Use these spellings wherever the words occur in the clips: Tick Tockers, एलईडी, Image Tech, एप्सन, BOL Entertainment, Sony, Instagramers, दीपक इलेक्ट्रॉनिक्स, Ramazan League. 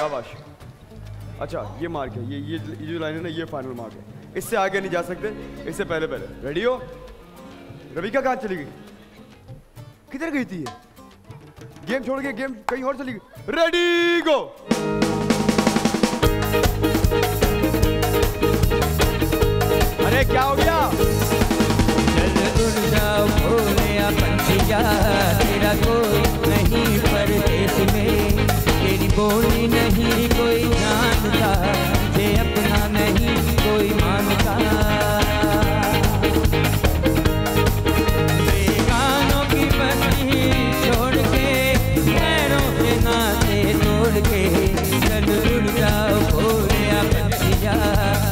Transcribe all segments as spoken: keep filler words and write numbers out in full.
शाबाश। अच्छा ये मार्क है, ये ये जो लाइन है ना ये फाइनल मार्क है, इससे आगे नहीं जा सकते, इससे पहले पहले। रेडी हो? रविका कहाँ चली गई, किधर गई थी? गेम छोड़ के गेम कहीं और चली गई। Ready go. अरे क्या हो गया? तेरा कोई नहीं परदेश में, तेरी बोली नहीं कोई जानता, ते अपना नहीं कोई मानता। बेगानों की बस्ती छोड़ के, पैरों के नाते तोड़ के, चल उड़ जाओ भोले बचिया,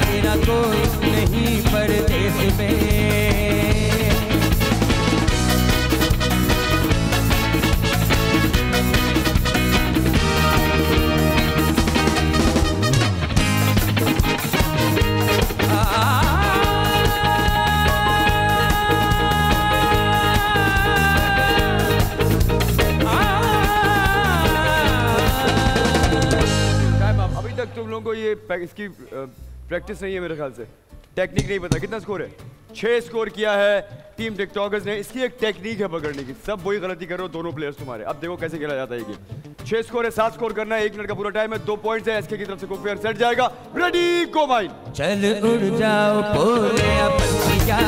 तेरा कोई नहीं परदेश में। तुम लोगों को ये इसकी प्रैक्टिस नहीं है मेरे ख्याल से, टेक्निक नहीं पता। कितना स्कोर है? छह स्कोर किया है टीम टिक टॉकर्स ने। इसकी एक टेक्निक है पकड़ने की, सब वही गलती कर रहे हो दोनों प्लेयर्स तुम्हारे। अब देखो कैसे खेला जाता है ये गेम। छह स्कोर है, सात स्कोर करना है, एक मिनट का पूरा टाइम है, दो पॉइंट्स है। एसके की तरफ से कोई प्लेयर सेट जाएगा। रेडी गो भाई। चल उड़ जाओ भोले बचिया,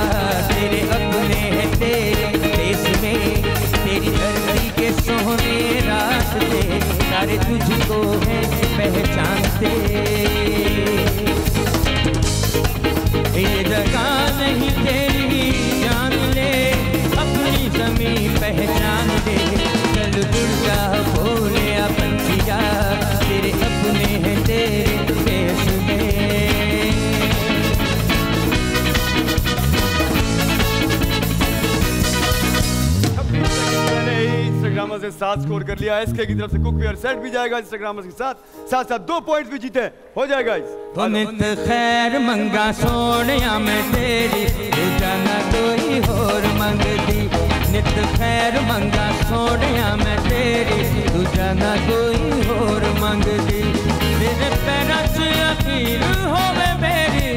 तेरे अपने हैं तेरे देश में, तेरी धरती के सोने रास्ते सारे तुझको है पहचानते। ये जगह नहीं तेरी जान ले, अपनी जमीन पहचान दे, चल दुर्गा भोले बचिया, तेरे अपने हैं तेरे देश में। इंस्टाग्रामर्स ने सात स्कोर कर लिया है, इसके की तरफ से कुकवेयर सेट भी जाएगा इंस्टाग्रामर्स के साथ साथ साथ दो पॉइंट्स भी जीते हो जाएगा। नित खैर मंगा सोनिया मैं तेरी, जाना कोई होर मंगदी, नित खैर मंगा सोनिया मैं तेरी, तू जाना कोई होर मंगदी, तेरे पैरों च अकील होवे मेरी,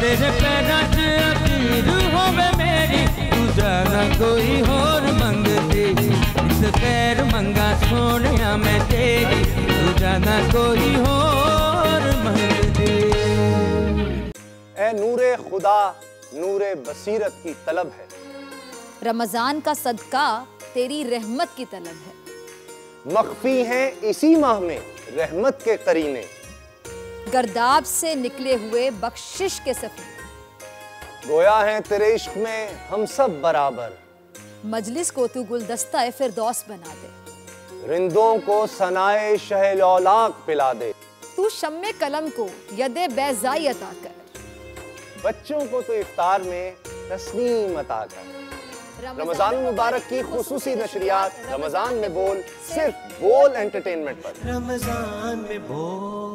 तेरे पैरों च अकील होवे मेरी, तू जाना कोई होर मंगदी, नित खैर मंगा सोनिया मैं तेरी, तू जाना कोई होर। ए नूरे खुदा नूरे बसीरत की तलब है, रमजान का सदका तेरी रहमत की तलब है, मखफी हैं इसी माह में रहमत के करीने, गर्दाब से निकले हुए बख्शिश के सफीने, गोया हैं तेरे इश्क में हम सब बराबर, मजलिस को तू गुलदस्ता ए फिरदौस बना दे, रिंदों को सनाए शहल औलाक पिला दे, तू शम्मे कलम को यदे बेजाई अता कर, बच्चों को तो इफ्तार में तस्नीम अता कर। रमजान मुबारक की खुसूसी नशरियात रमजान में बोल, सिर्फ बोल एंटरटेनमेंट पर। रमजान में बोल।